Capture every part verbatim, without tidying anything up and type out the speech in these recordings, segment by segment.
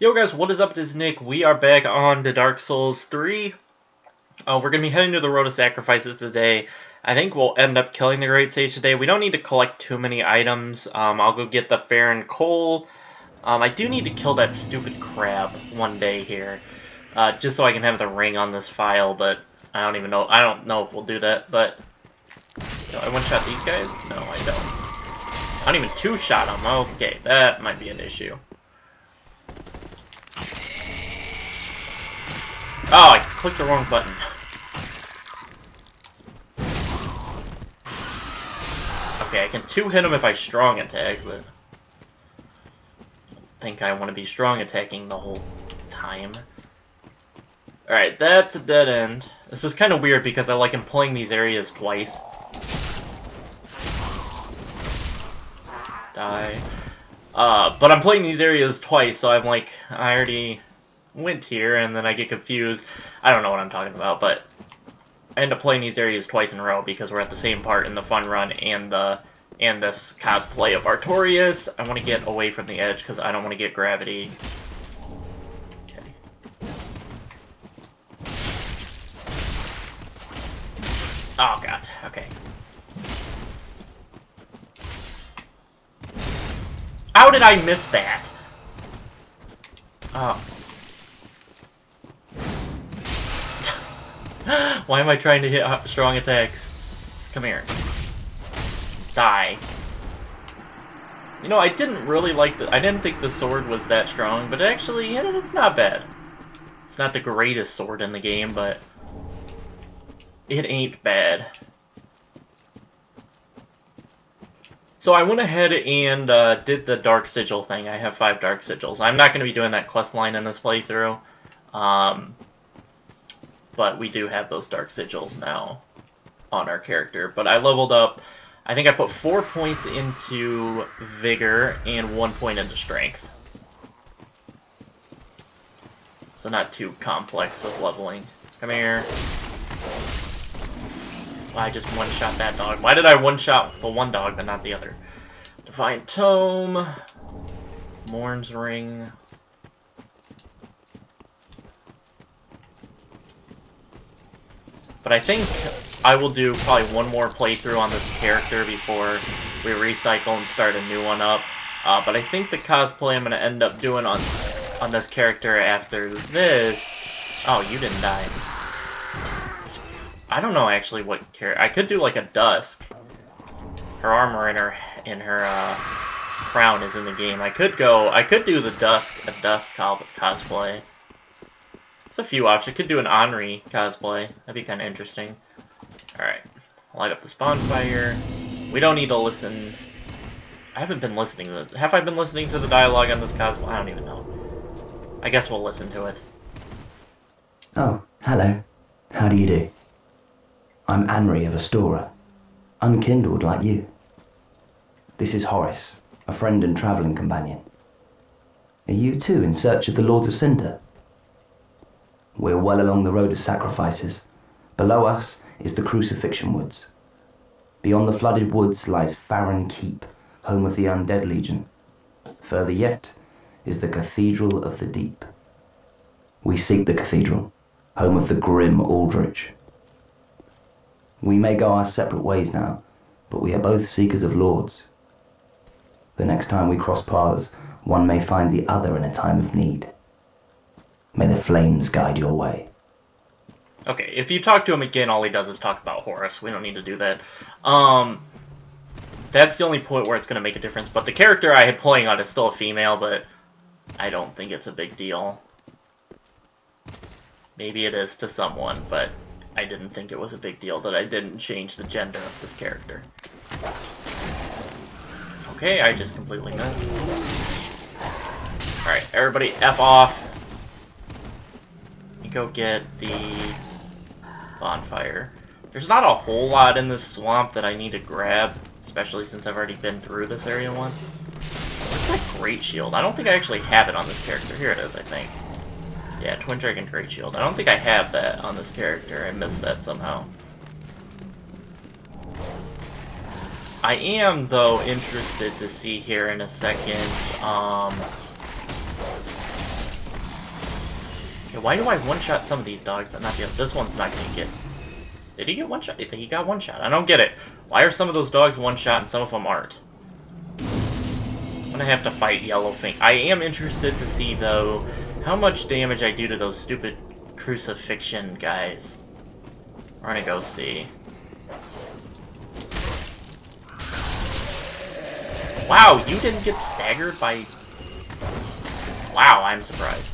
Yo guys, what is up? It is Nick. We are back on the Dark Souls three. Uh, we're going to be heading to the Road of Sacrifices today. I think we'll end up killing the Great Sage today. We don't need to collect too many items. Um, I'll go get the Farron Coal. Um, I do need to kill that stupid crab one day here. Uh, just so I can have the ring on this file, but I don't even know. I don't know if we'll do that, but... Do I one-shot these guys? No, I don't. I don't even two-shot them. Okay, that might be an issue. Oh, I clicked the wrong button. Okay, I can two-hit him if I strong attack, but... I don't think I want to be strong attacking the whole time. Alright, that's a dead end. This is kind of weird because I like him pulling these areas twice. Die. Uh, but I'm playing these areas twice, so I'm like, I already... went here, and then I get confused. I don't know what I'm talking about, but I end up playing these areas twice in a row because we're at the same part in the fun run and the and this cosplay of Artorias. I want to get away from the edge because I don't want to get gravity. Okay. Oh god. Okay. How did I miss that? Oh. Why am I trying to hit strong attacks? Come here. Die. You know, I didn't really like the... I didn't think the sword was that strong, but actually, yeah, it's not bad. It's not the greatest sword in the game, but... it ain't bad. So I went ahead and uh, did the Dark Sigil thing. I have five Dark Sigils. I'm not going to be doing that quest line in this playthrough. Um... But we do have those Dark Sigils now on our character. But I leveled up. I think I put four points into Vigor and one point into Strength. So not too complex of leveling. Come here. Well, I just one-shot that dog. Why did I one-shot the one dog but not the other? Divine Tome. Mourn's Ring. But I think I will do probably one more playthrough on this character before we recycle and start a new one up. Uh, but I think the cosplay I'm going to end up doing on on this character after this... Oh, you didn't die. I don't know actually what character... I could do like a Dusk. Her armor in her, in her uh, crown is in the game. I could go... I could do the Dusk, a Dusk cosplay. There's a few options. I could do an Anri cosplay. That'd be kind of interesting. Alright. Light up this bonfire. We don't need to listen. I haven't been listening to the... Have I been listening to the dialogue on this cosplay? I don't even know. I guess we'll listen to it. Oh, hello. How do you do? I'm Anri of Astora. Unkindled like you. This is Horace, a friend and traveling companion. Are you too in search of the Lords of Cinder? We're well along the Road of Sacrifices. Below us is the Crucifixion Woods. Beyond the flooded woods lies Farron Keep, home of the Undead Legion. Further yet is the Cathedral of the Deep. We seek the Cathedral, home of the Grim Aldrich. We may go our separate ways now, but we are both seekers of lords. The next time we cross paths, one may find the other in a time of need. May the flames guide your way. Okay, if you talk to him again, all he does is talk about Horus. We don't need to do that. Um, that's the only point where it's going to make a difference. But the character I had playing on is still a female, but I don't think it's a big deal. Maybe it is to someone, but I didn't think it was a big deal that I didn't change the gender of this character. Okay, I just completely missed. Alright, everybody F off. Go get the bonfire. There's not a whole lot in this swamp that I need to grab, especially since I've already been through this area once. What's that Great Shield? I don't think I actually have it on this character. Here it is, I think. Yeah, Twin Dragon Great Shield. I don't think I have that on this character. I missed that somehow. I am, though, interested to see here in a second, um... Yeah, why do I one-shot some of these dogs but not the other? This one's not gonna get... Did he get one-shot? I think he got one-shot. I don't get it. Why are some of those dogs one-shot and some of them aren't? I'm gonna have to fight Yellowfink. I am interested to see, though, how much damage I do to those stupid crucifixion guys. We're gonna go see. Wow, you didn't get staggered by... Wow, I'm surprised.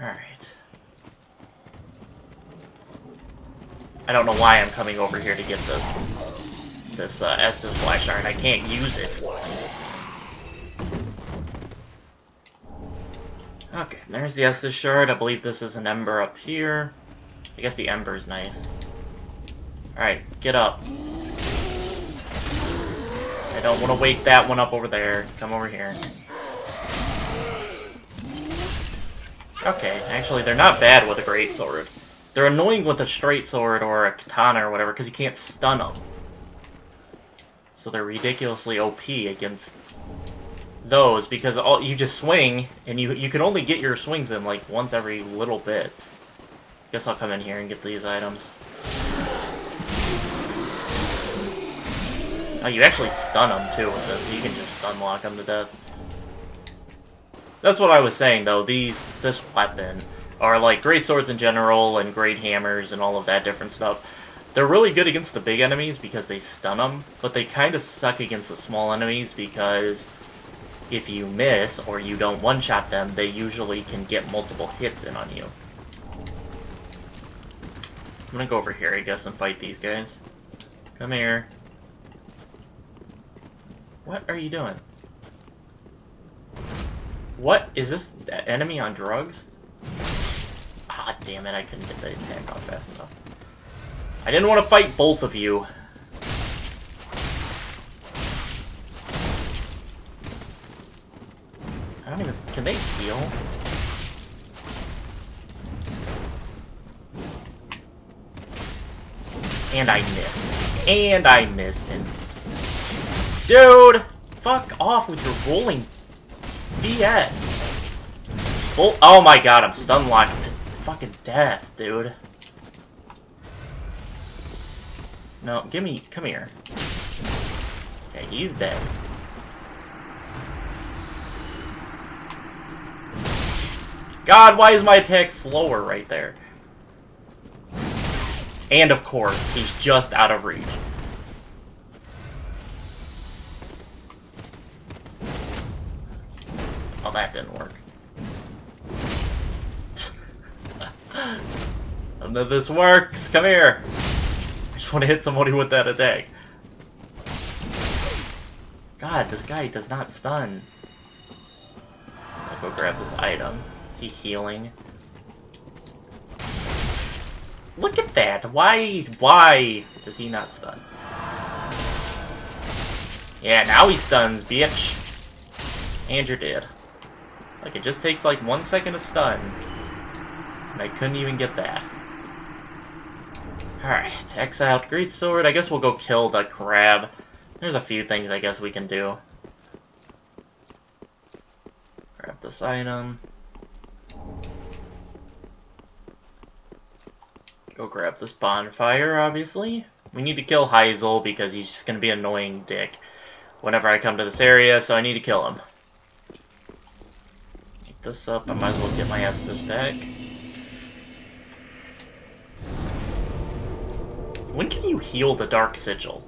Alright. I don't know why I'm coming over here to get this... This, uh, Estus Black Shard. I can't use it. Okay, there's the Estus Shard. I believe this is an Ember up here. I guess the Ember is nice. Alright, get up. I don't want to wake that one up over there. Come over here. Okay, actually they're not bad with a greatsword. They're annoying with a straight sword or a katana or whatever because you can't stun them. So they're ridiculously O P against those because all you just swing and you you can only get your swings in like once every little bit. Guess I'll come in here and get these items. Oh, you actually stun them too with this. You can just stun lock them to death. That's what I was saying though. These, this weapon, are like great swords in general and great hammers and all of that different stuff. They're really good against the big enemies because they stun them, but they kind of suck against the small enemies because if you miss or you don't one-shot them, they usually can get multiple hits in on you. I'm gonna go over here, I guess, and fight these guys. Come here. What are you doing? What? Is this that enemy on drugs? Ah, damn it, I couldn't get the attack off fast enough. I didn't want to fight both of you. I don't even... Can they heal? And I missed. And I missed him. Dude! Fuck off with your rolling B S! Bull oh my god, I'm stun locked to fucking death, dude. No, give me... Come here. Okay, he's dead. God, why is my attack slower right there? And of course, he's just out of reach. Oh, that didn't work. None of this works! Come here! I just want to hit somebody with that attack. God, this guy does not stun. I'll go grab this item. Is he healing? Look at that! Why? Why does he not stun? Yeah, now he stuns, bitch! And you're dead. Like, it just takes like one second to stun. And I couldn't even get that. Alright, Exiled Greatsword. I guess we'll go kill the crab. There's a few things I guess we can do. Grab this item. Go grab this bonfire, obviously. We need to kill Heysel because he's just going to be an annoying dick whenever I come to this area, so I need to kill him. This up, I might as well get my Estus back. When can you heal the Dark Sigil?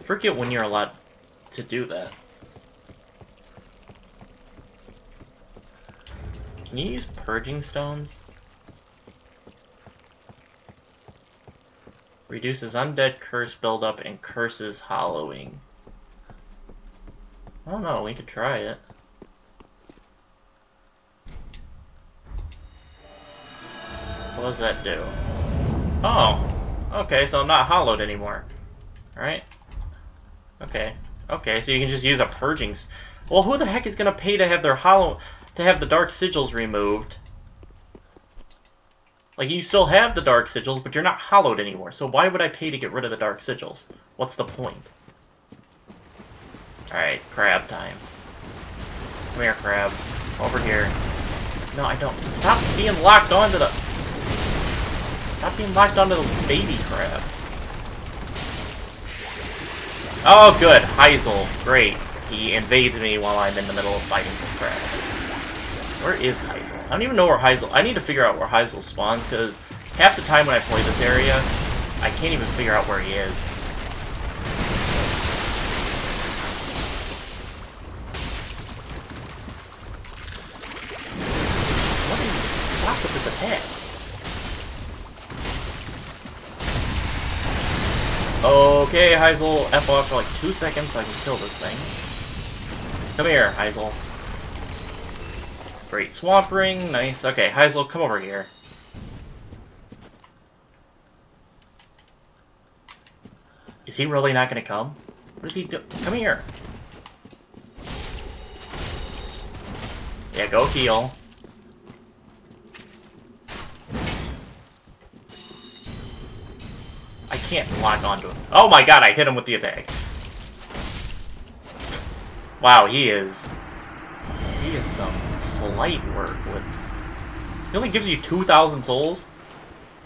I forget when you're allowed to do that. Can you use purging stones? Reduces undead curse buildup and curses hollowing. I don't know, we could try it. What does that do? Oh, okay, so I'm not hollowed anymore. Alright. Okay. Okay, so you can just use a purging... Well, who the heck is gonna pay to have their hollow... to have the Dark Sigils removed? Like, you still have the Dark Sigils, but you're not hollowed anymore, so why would I pay to get rid of the Dark Sigils? What's the point? Alright, crab time. Come here, crab. Over here. No, I don't. Stop being locked onto the... Stop being locked onto the baby crab. Oh, good. Heysel. Great. He invades me while I'm in the middle of fighting this crab. Where is Heysel? I don't even know where Heysel... I need to figure out where Heysel spawns, because half the time when I play this area, I can't even figure out where he is. Okay, Heysel, F off for like two seconds so I can kill this thing. Come here, Heysel. Great Swamp Ring, nice. Okay, Heysel, come over here. Is he really not gonna come? What is he do- Come here. Yeah, go heal. Can't lock onto him. Oh my god, I hit him with the attack. Wow, he is... He is some slight work with... He only gives you two thousand souls?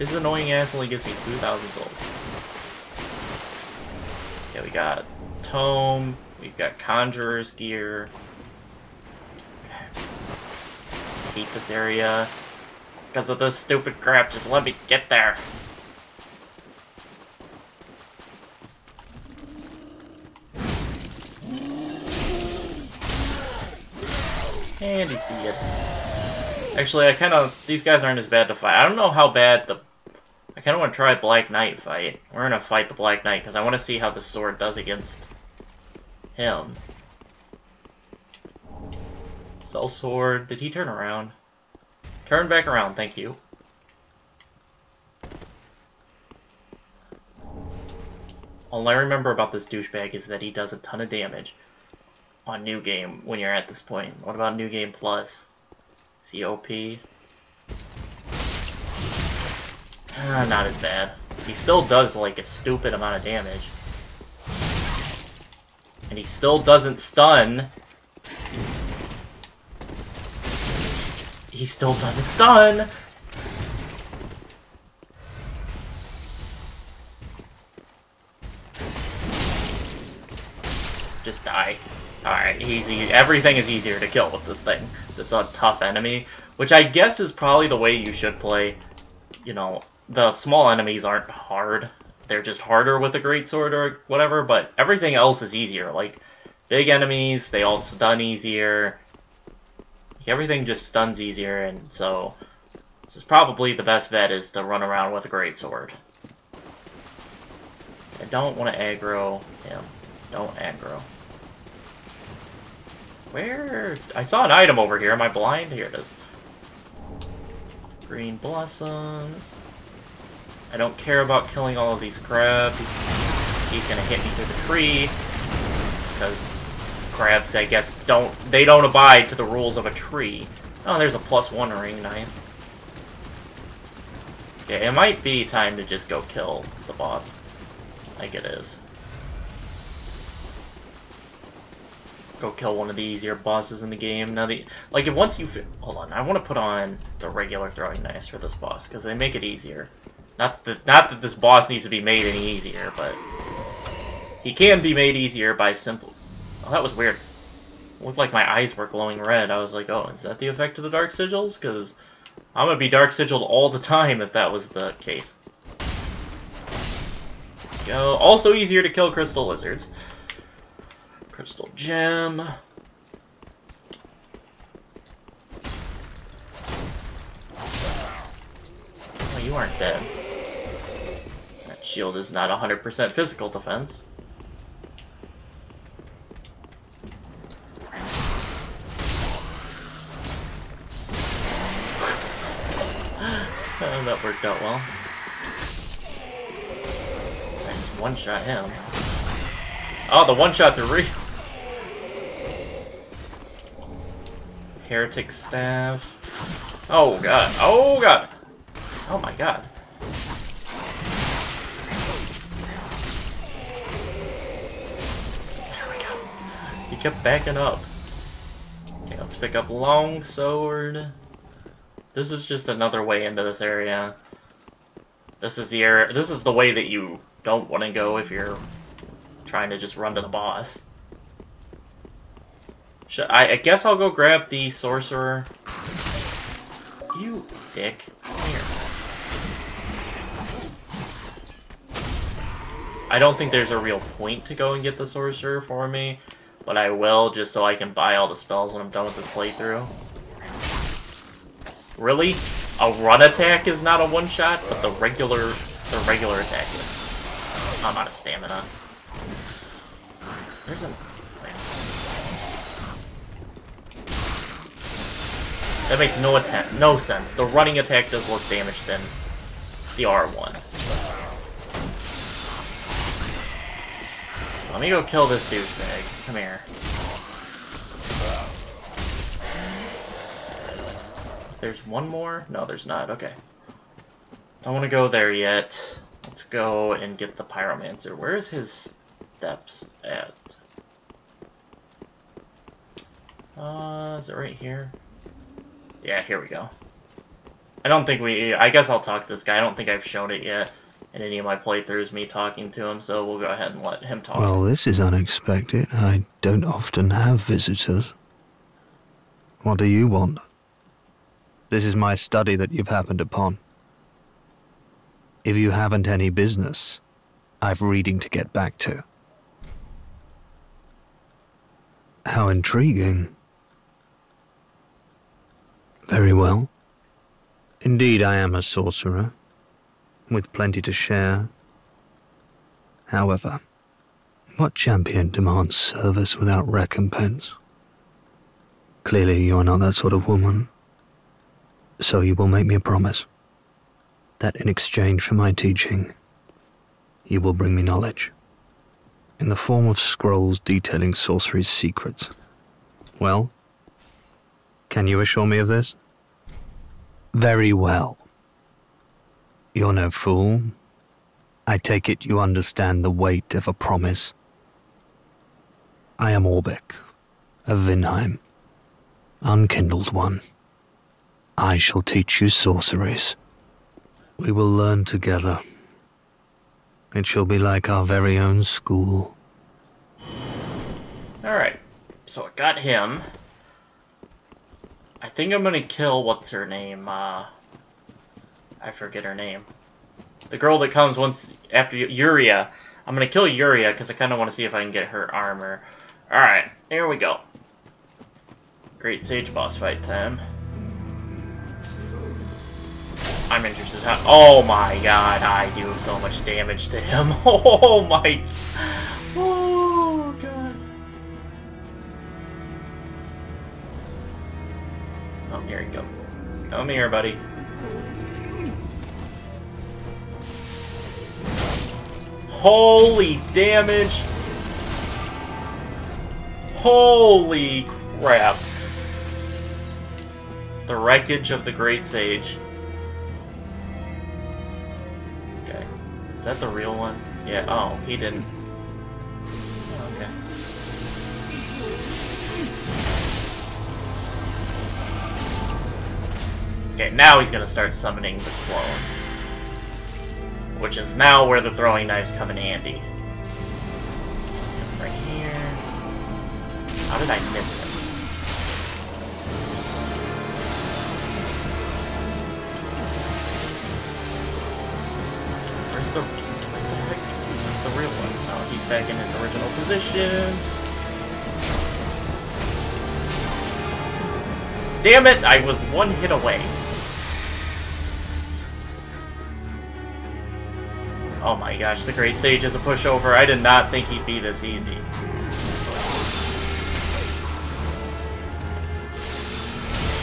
His annoying ass only gives me two thousand souls. Yeah, we got Tome, we've got Conjurer's Gear. I hate this area. Because of this stupid crap, just let me get there. And he's dead. Actually, I kind of... These guys aren't as bad to fight. I don't know how bad the... I kind of want to try a Black Knight fight. We're going to fight the Black Knight, because I want to see how the sword does against him. Sell sword. Did he turn around? Turn back around, thank you. All I remember about this douchebag is that he does a ton of damage on New Game when you're at this point. What about New Game Plus? Is he O P? Ah, not as bad. He still does like a stupid amount of damage. And he still doesn't stun. He still doesn't stun! Just die. Alright, easy. Everything is easier to kill with this thing. It's a tough enemy, which I guess is probably the way you should play. You know, the small enemies aren't hard. They're just harder with a greatsword or whatever, but everything else is easier. Like, big enemies, they all stun easier. Everything just stuns easier, and so this is probably the best bet is to run around with a greatsword. I don't want to aggro him. Don't aggro. Where? I saw an item over here. Am I blind? Here it is. Green blossoms. I don't care about killing all of these crabs. He's gonna hit me through the tree. Because crabs, I guess, don't... They don't abide to the rules of a tree. Oh, there's a plus one ring. Nice. Yeah, it might be time to just go kill the boss. I think it is. Go kill one of the easier bosses in the game. Now the like if once you fi hold on, I want to put on the regular throwing knives for this boss because they make it easier. Not that not that this boss needs to be made any easier, but he can be made easier by simple. Oh, that was weird. It looked like my eyes were glowing red. I was like, oh, is that the effect of the Dark Sigils? Because I'm gonna be Dark Sigiled all the time if that was the case. Go. Also easier to kill Crystal Lizards. Crystal gem. Oh, you aren't dead. That shield is not one hundred percent physical defense. Oh, that worked out well. I just one-shot him. Oh, the one-shots are real. Heretic staff. Oh god. Oh god. Oh my god. There we go. He kept backing up. Okay, let's pick up longsword. This is just another way into this area. This is the area. This is the way that you don't want to go if you're trying to just run to the boss. Should I, I guess I'll go grab the sorcerer. You dick. Here. I don't think there's a real point to go and get the sorcerer for me, but I will just so I can buy all the spells when I'm done with this playthrough. Really? A run attack is not a one-shot, but the regular the regular attack is. I'm out of stamina. There's a... Wait. That makes no attack, no sense. The running attack does less damage than the R one. Let me go kill this douchebag. Come here. There's one more? No, there's not. Okay. Don't want to go there yet. Let's go and get the pyromancer. Where is his steps at? Uh, is it right here? Yeah, here we go. I don't think we... I guess I'll talk to this guy. I don't think I've shown it yet in any of my playthroughs, me talking to him, so we'll go ahead and let him talk. Well, this is unexpected. I don't often have visitors. What do you want? This is my study that you've happened upon. If you haven't any business, I've reading to get back to. How intriguing. Very well. Indeed, I am a sorcerer, with plenty to share. However, what champion demands service without recompense? Clearly, you're not that sort of woman. So you will make me a promise that in exchange for my teaching, you will bring me knowledge in the form of scrolls detailing sorcery's secrets. Well, can you assure me of this? Very well. You're no fool. I take it you understand the weight of a promise. I am Orbeck of Vinheim, unkindled one. I shall teach you sorceries. We will learn together. It shall be like our very own school. Alright, so I got him. I think I'm gonna kill, what's her name? Uh, I forget her name. The girl that comes once after Yuria. I'm gonna kill Yuria because I kind of want to see if I can get her armor. Alright, here we go. Great Sage boss fight time. I'm interested how- oh my god, I do so much damage to him. Oh my- oh god. Oh, here he comes. Come here, buddy. Holy damage! Holy crap. The wreckage of the Great Sage. Is that the real one? Yeah, oh, he didn't. Oh, okay. Okay, now he's gonna start summoning the clones. Which is now where the throwing knives come in handy. Right here. How did I miss him? Back in his original position. Damn it! I was one hit away. Oh my gosh, the Great Sage is a pushover. I did not think he'd be this easy.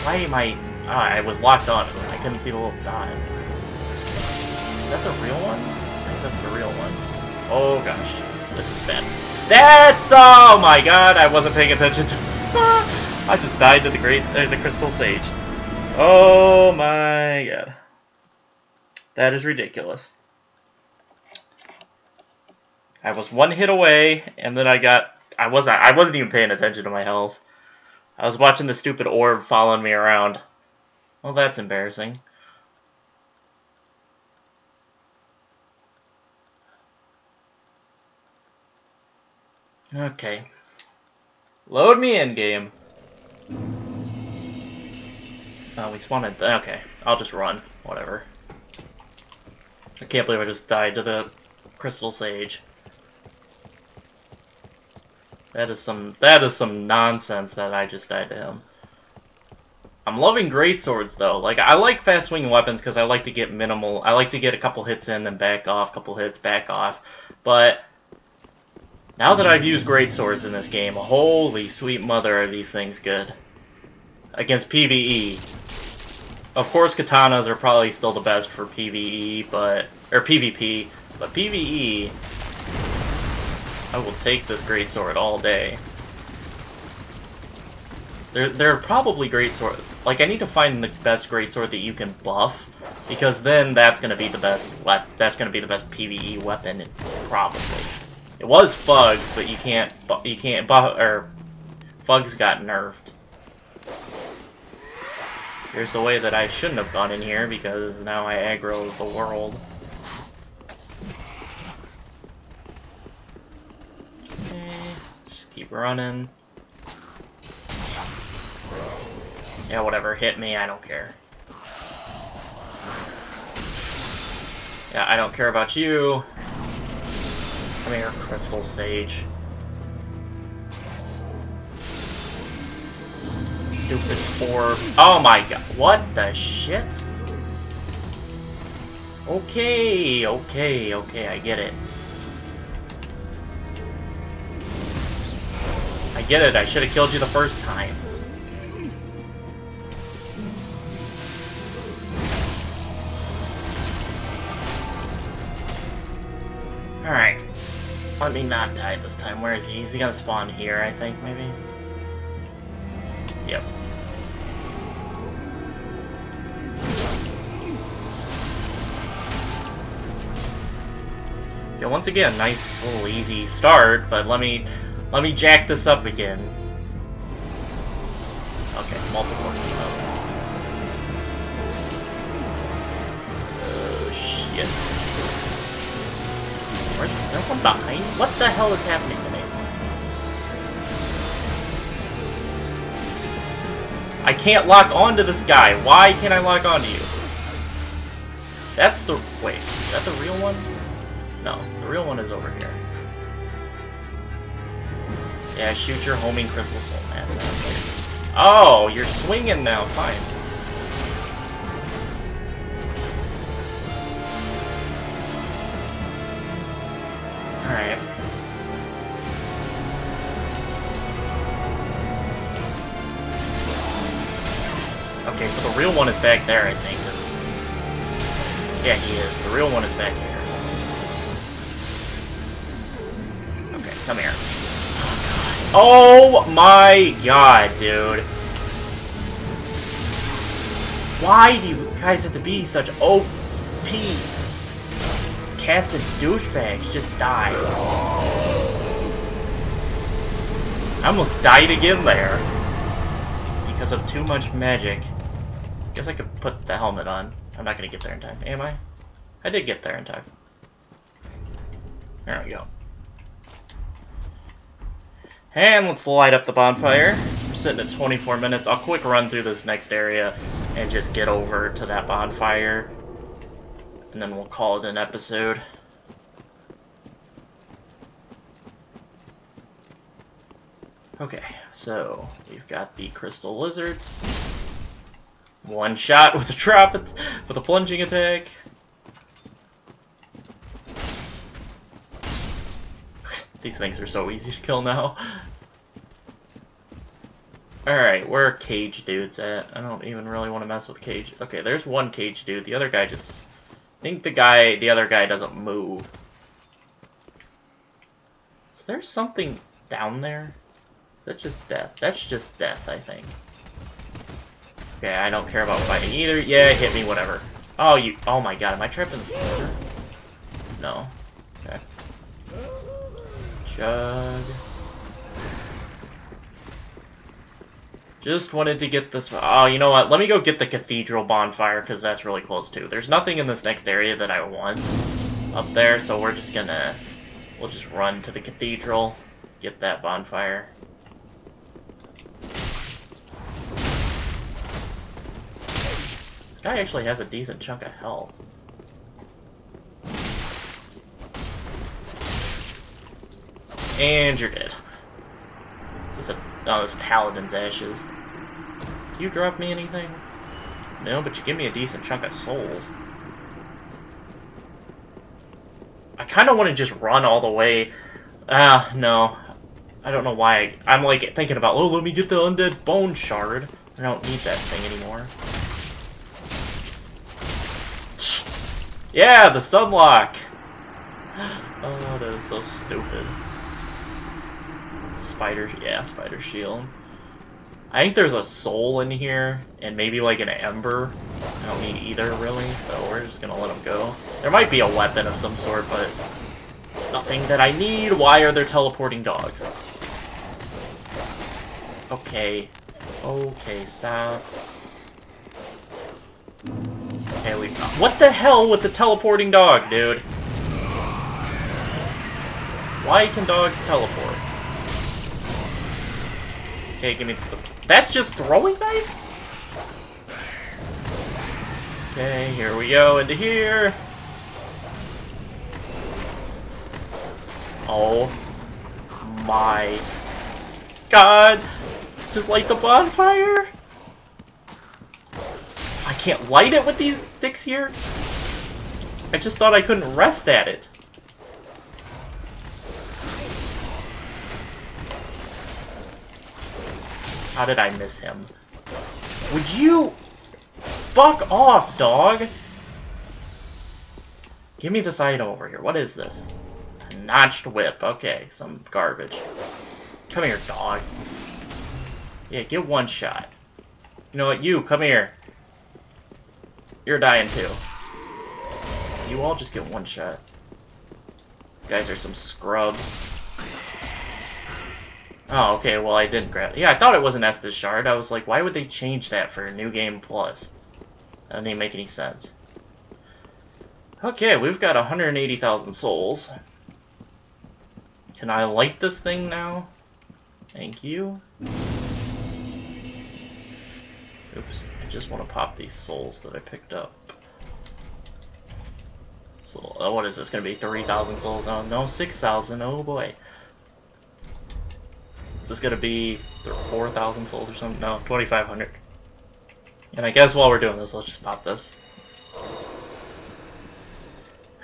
Why am I... Ah, I was locked on. I couldn't see the little dot. Is that the real one? I think that's the real one. Oh gosh. This is bad. That's... oh my god, I wasn't paying attention to... I just died to the great... Uh, the Crystal Sage. Oh my god. That is ridiculous. I was one hit away, and then I got... I wasn't, I wasn't even paying attention to my health. I was watching the stupid orb following me around. Well, that's embarrassing. Okay. Load me in, game. Oh, we spawned it. Okay, I'll just run. Whatever. I can't believe I just died to the Crystal Sage. That is some that is some nonsense that I just died to him. I'm loving greatswords though. Like, I like fast swinging weapons because I like to get minimal. I like to get a couple hits in and back off, couple hits, back off. But now that I've used greatswords in this game, holy sweet mother are these things good. Against PvE. Of course katanas are probably still the best for PvE, but or PvP, but PvE, I will take this greatsword all day. They're, they're probably greatsword. Like, I need to find the best greatsword that you can buff, because then that's gonna be the best le that's gonna be the best PvE weapon probably. It was Fugs, but you can't you can't buff or Fugs got nerfed. Here's the way that I shouldn't have gone in here, because now I aggro the world. Okay, just keep running. Yeah, whatever, hit me, I don't care. Yeah, I don't care about you. Come here, Crystal Sage. Stupid orb. Oh my god. What the shit? Okay, okay, okay, I get it. I get it, I should have killed you the first time. Alright. Let me not die this time. Where is he? Is he gonna spawn here, I think, maybe? Yep. Yeah, once again, nice little easy start, but let me let me jack this up again. Okay, multiple. Oh shit. Where's there one behind? What the hell is happening to me? I can't lock onto this guy. Why can't I lock onto you? That's the... Wait, is that the real one? No, the real one is over here. Yeah, shoot your homing crystal soul mass out. Oh, you're swinging now. Fine. Alright. Okay, so the real one is back there, I think. Yeah, he is. The real one is back here. Okay, come here. Oh my god, dude. Why do you guys have to be such O P? Casted douchebags, just die. I almost died again there. Because of too much magic. Guess I could put the helmet on. I'm not gonna get there in time, am I? I did get there in time. There we go. And let's light up the bonfire. We're sitting at twenty-four minutes. I'll quick run through this next area and just get over to that bonfire. And then we'll call it an episode. Okay, so we've got the Crystal Lizards. One shot with a drop at, with a plunging attack. These things are so easy to kill now. Alright, where are cage dudes at? I don't even really want to mess with cage. Okay, there's one cage dude. The other guy just... I think the guy, the other guy doesn't move. Is there something down there? That's just death. That's just death, I think. Okay, I don't care about fighting either. Yeah, hit me, whatever. Oh, you... Oh my god, am I trapped in this corner? No. Okay. Chug. Just wanted to get this... Oh, you know what? Let me go get the Cathedral Bonfire, because that's really close, too. There's nothing in this next area that I want up there, so we're just gonna... We'll just run to the Cathedral, get that bonfire. This guy actually has a decent chunk of health. And you're dead. Is this a... Oh, this Paladin's Ashes. Do you drop me anything? No, but you give me a decent chunk of souls. I kind of want to just run all the way. Ah, uh, no. I don't know why. I, I'm, like, thinking about, oh, let me get the Undead Bone Shard. I don't need that thing anymore. Yeah, the stun lock! Oh, that is so stupid. Spider, yeah, spider shield. I think there's a soul in here, and maybe like an ember. I don't need either, really, so we're just gonna let them go. There might be a weapon of some sort, but nothing that I need. Why are there teleporting dogs? Okay. Okay, stop. Okay, we... What the hell with the teleporting dog, dude? Why can dogs teleport? Okay, give me the... That's just throwing knives? Okay, here we go, into here! Oh. My. God! Just light the bonfire! I can't light it with these sticks here? I just thought I couldn't rest at it. How did I miss him? Would you... Fuck off, dog! Give me this item over here. What is this? A notched whip. Okay, some garbage. Come here, dog. Yeah, get one shot. You know what? You, come here. You're dying too. You all just get one shot. You guys are some scrubs. Oh, okay, well I didn't grab it. Yeah, I thought it was an Estus Shard. I was like, why would they change that for New Game Plus? That doesn't even make any sense. Okay, we've got one hundred eighty thousand souls. Can I light this thing now? Thank you. Oops, I just want to pop these souls that I picked up. So, what is this going to be? three thousand souls? Oh, no, six thousand. Oh, boy. Is this gonna be four thousand souls or something? No, twenty-five hundred. And I guess while we're doing this, let's just pop this.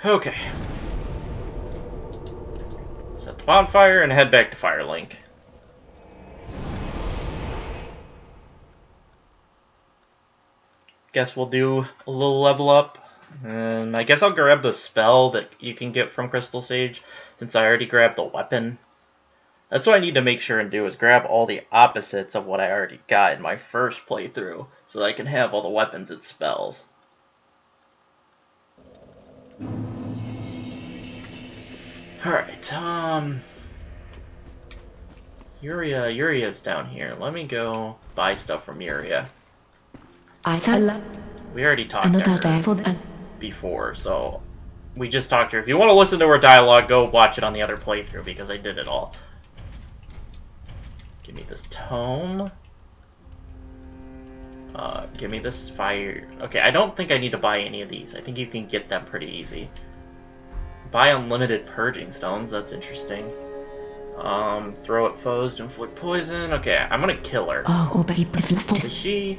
Okay. Set the bonfire and head back to Firelink. Guess we'll do a little level up. And I guess I'll grab the spell that you can get from Crystal Sage, since I already grabbed the weapon. That's what I need to make sure and do, is grab all the opposites of what I already got in my first playthrough, so that I can have all the weapons and spells. Alright, um... Yuria, Yuria's down here. Let me go buy stuff from Yuria. I thought we already talked to her before, so... We just talked to her. If you want to listen to her dialogue, go watch it on the other playthrough, because I did it all. Give me this tome. Uh, give me this fire. Okay, I don't think I need to buy any of these. I think you can get them pretty easy. Buy unlimited purging stones. That's interesting. Um, throw at foes to inflict poison. Okay, I'm gonna kill her. Oh, is she?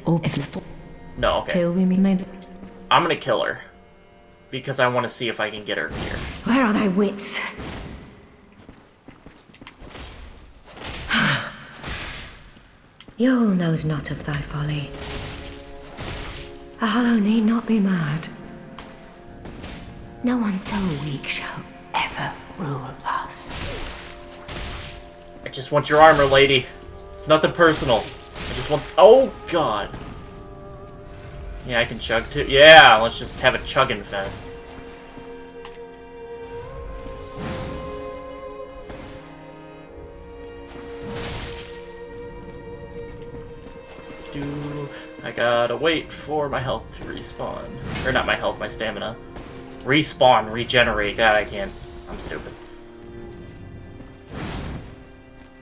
No, okay. I'm gonna kill her. Because I want to see if I can get her here. Where are my wits? Yule knows not of thy folly. A hollow need not be mad. No one so weak shall ever rule us. I just want your armor, lady. It's nothing personal. I just want... Oh, God. Yeah, I can chug too. Yeah, let's just have a chugging fest. do. I gotta wait for my health to respawn. Or not my health, my stamina. Respawn, regenerate. God, I can't. I'm stupid.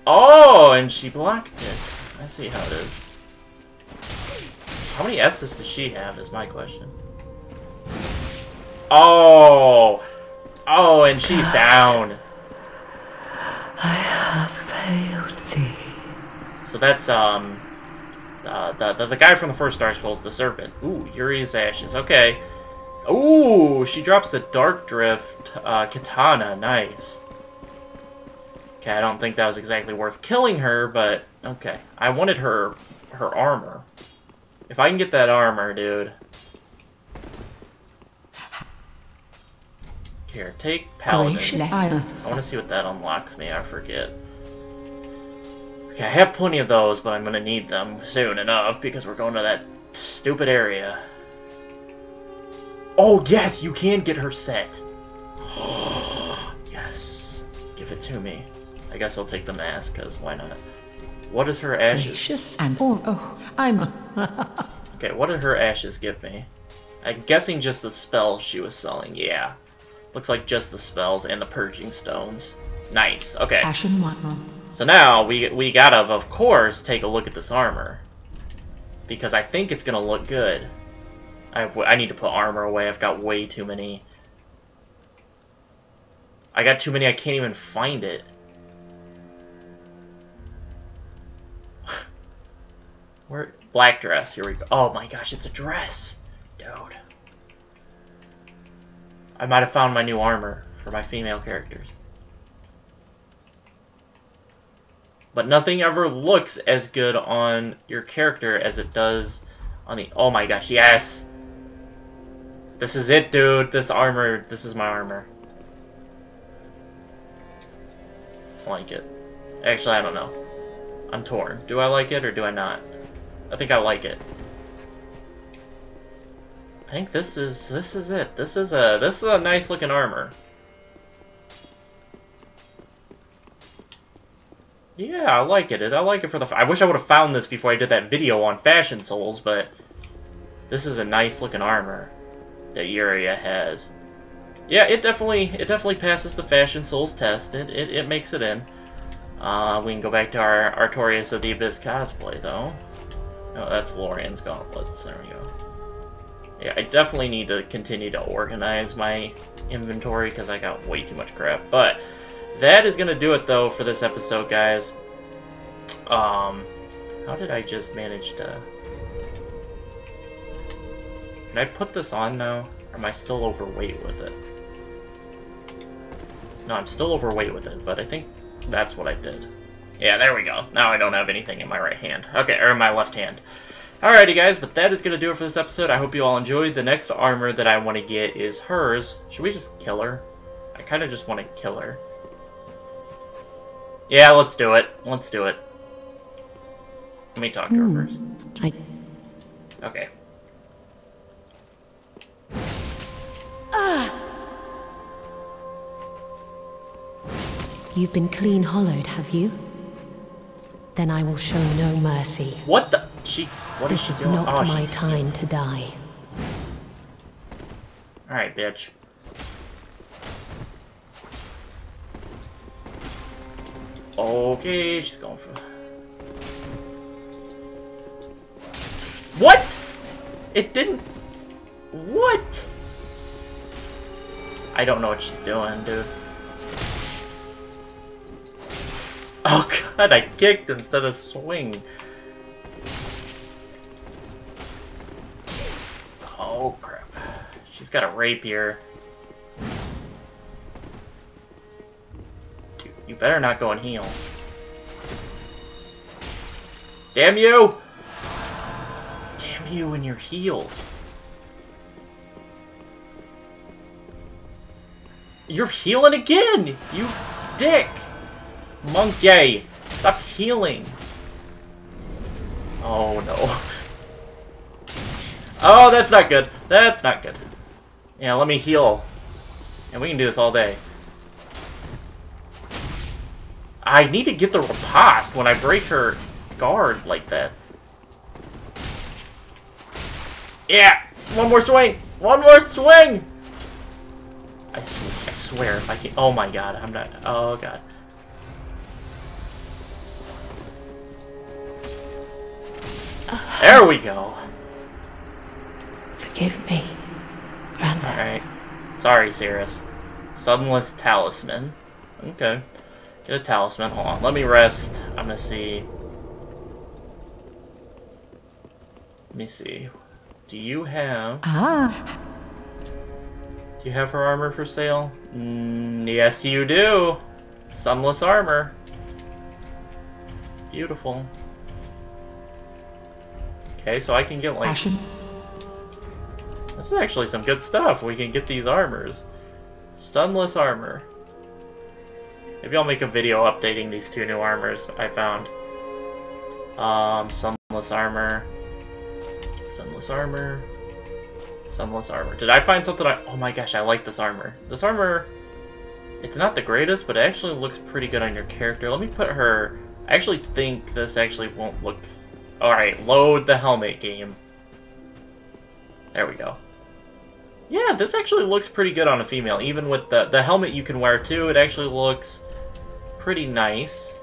Oh, and she blocked it. I see how it is. How many Estus does she have is my question. Oh! Oh, and she's God. Down. I have failed thee. So that's, um... Uh, the, the, the guy from the first Dark Souls, the Serpent. Ooh, Yuria's Ashes. Okay. Ooh, she drops the Dark Drift uh, Katana. Nice. Okay, I don't think that was exactly worth killing her, but... Okay. I wanted her her armor. If I can get that armor, dude... Here, take Paladin. I want to see what that unlocks me, I forget. Okay, I have plenty of those, but I'm going to need them soon enough, because we're going to that stupid area. Oh, yes, you can get her set! Yes. Give it to me. I guess I'll take the mask, because why not? What is her ashes? And oh, oh, I'm... Okay, what did her ashes give me? I'm guessing just the spells she was selling, yeah. Looks like just the spells and the purging stones. Nice. Okay. Ashen one. So now we we gotta, of course, take a look at this armor because I think it's gonna look good. I I need to put armor away. I've got way too many. I got too many. I can't even find it. Where black dress? Here we go. Oh my gosh, it's a dress, dude. I might have found my new armor for my female characters. But nothing ever looks as good on your character as it does on the... Oh my gosh, yes! This is it, dude. This armor. This is my armor. I like it. Actually, I don't know. I'm torn. Do I like it or do I not? I think I like it. I think this is this is it. This is a this is a nice looking armor. Yeah, I like it. I like it for the. I wish I would have found this before I did that video on Fashion Souls, but this is a nice looking armor that Yuria has. Yeah, it definitely it definitely passes the Fashion Souls test. It it, it makes it in. Uh, we can go back to our Artorias of the Abyss cosplay though. Oh, that's Lorian's gauntlets. There we go. Yeah, I definitely need to continue to organize my inventory because I got way too much crap. But that is going to do it, though, for this episode, guys. Um, how did I just manage to... Can I put this on now? Or am I still overweight with it? No, I'm still overweight with it, but I think that's what I did. Yeah, there we go. Now I don't have anything in my right hand. Okay, or in my left hand. Alrighty guys, but that is going to do it for this episode. I hope you all enjoyed. The next armor that I want to get is hers. Should we just kill her? I kind of just want to kill her. Yeah, let's do it. Let's do it. Let me talk to her first. Okay. You've been clean hollowed, have you? Then I will show no mercy. What the? She, what is she doing? This is not my time to die. Alright, bitch. Okay, she's going for... What? It didn't... What? I don't know what she's doing, dude. Oh god, I kicked instead of swing. Oh crap. She's got a rapier. Dude, you better not go and heal. Damn you! Damn you and your heals. You're healing again! You dick! Monkey! Stop healing! Oh no. Oh, that's not good. That's not good. Yeah, let me heal. And we can do this all day. I need to get the riposte when I break her guard like that. Yeah! One more swing! One more swing! I, sw I swear if I can- oh my god, I'm not- oh god. There we go! Forgive me, Randa. Alright. Sorry, Cirrus. Sunless Talisman. Okay. Get a talisman. Hold on. Let me rest. I'm gonna see. Let me see. Do you have... Ah. Do you have her armor for sale? Mm, yes, you do. Sunless armor. Beautiful. Okay, so I can get like... Ashen. This is actually some good stuff. We can get these armors. Sunless armor. Maybe I'll make a video updating these two new armors I found. Um, Sunless armor. Sunless armor. Sunless armor. Did I find something I... oh my gosh, I like this armor. This armor, it's not the greatest, but it actually looks pretty good on your character. Let me put her... I actually think this actually won't look... Alright, load the helmet game. There we go. Yeah, this actually looks pretty good on a female. Even with the, the helmet you can wear too, it actually looks pretty nice.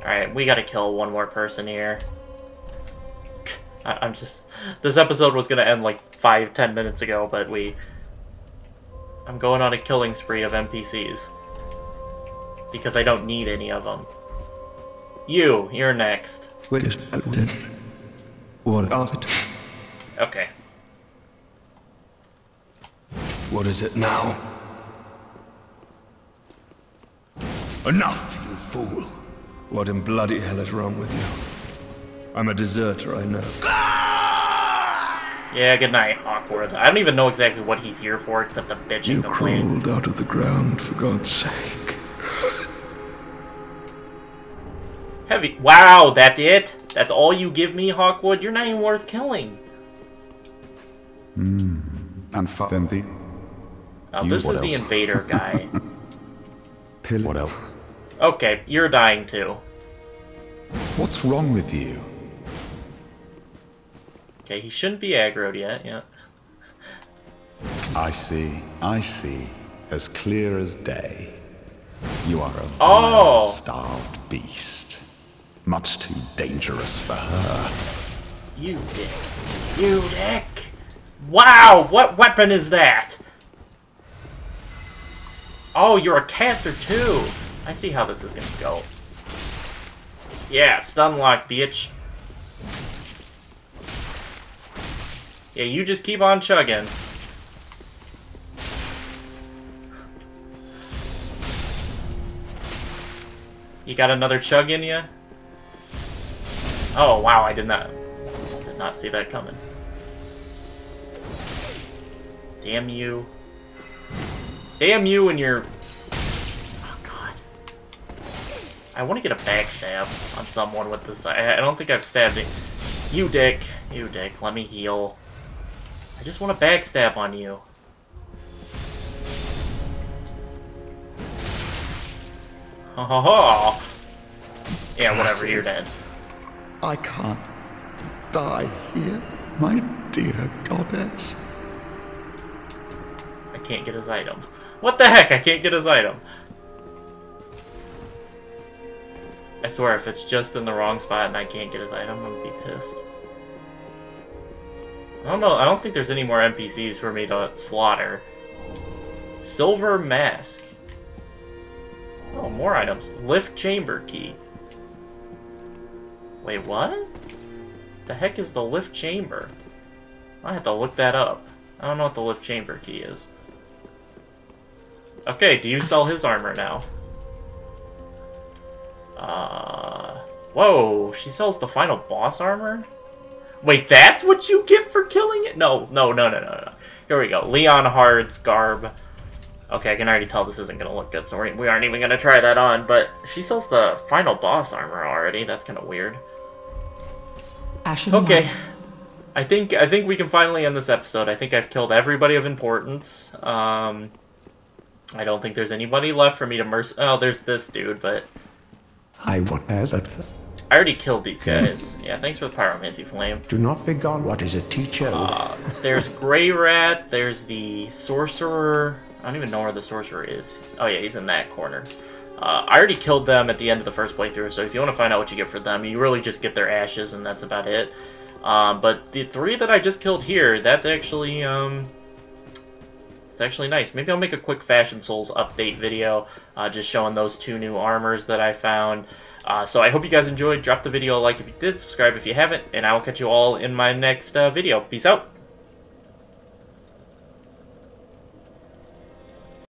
Alright, we gotta kill one more person here. I'm just... this episode was gonna end like five, ten minutes ago, but we... I'm going on a killing spree of N P Cs. Because I don't need any of them. You, you're next. Wait, what is it? Okay. What is it now? Enough, you fool! What in bloody hell is wrong with you? I'm a deserter, I know. Yeah, good night, Hawkwood. I don't even know exactly what he's here for, except the bitch and complain. You crawled out of the ground, for God's sake. Heavy. Wow, that's it? That's all you give me, Hawkwood? You're not even worth killing. Hmm. And fuck them, the... oh, this is the invader guy. What else? Okay, you're dying too. What's wrong with you? Okay, he shouldn't be aggroed yet, yeah. I see, I see. As clear as day. You are a vile, starved beast. Much too dangerous for her. You dick. You dick! Wow, what weapon is that? Oh, you're a caster too! I see how this is gonna go. Yeah, stun lock, bitch. Yeah, you just keep on chugging. You got another chug in ya? Oh wow, I did not did not see that coming. Damn you. Damn you and your... I want to get a backstab on someone with this. I, I don't think I've stabbed it. You dick. You dick. Let me heal. I just want a backstab on you. Ha ha ha. Yeah, whatever. You're dead. I can't die here, my dear goddess. I can't get his item. What the heck? I can't get his item. I swear, if it's just in the wrong spot and I can't get his item, I'm gonna be pissed. I don't know, I don't think there's any more N P Cs for me to slaughter. Silver Mask. Oh, more items. Lift Chamber Key. Wait, what? The heck is the Lift Chamber? I have to look that up. I don't know what the Lift Chamber Key is. Okay, do you sell his armor now? Uh, whoa, she sells the final boss armor? Wait, that's what you get for killing it? No, no, no, no, no, no. Here we go. Leonhard's garb. Okay, I can already tell this isn't going to look good, so we aren't even going to try that on, but she sells the final boss armor already. That's kind of weird. Ashen okay. One. I think I think we can finally end this episode. I think I've killed everybody of importance. Um, I don't think there's anybody left for me to merc... oh, there's this dude, but... I want as at I already killed these guys. Yeah, thanks for the pyromancy flame. Do not be gone. What is a teacher? Uh, there's Grey Rat. There's the sorcerer. I don't even know where the sorcerer is. Oh yeah, he's in that corner. Uh, I already killed them at the end of the first playthrough, so if you want to find out what you get for them, you really just get their ashes, and that's about it. Um, but the three that I just killed here, that's actually, um... it's actually nice. Maybe I'll make a quick Fashion Souls update video, uh, just showing those two new armors that I found. Uh, so I hope you guys enjoyed. Drop the video a like if you did, subscribe if you haven't, and I will catch you all in my next uh, video. Peace out!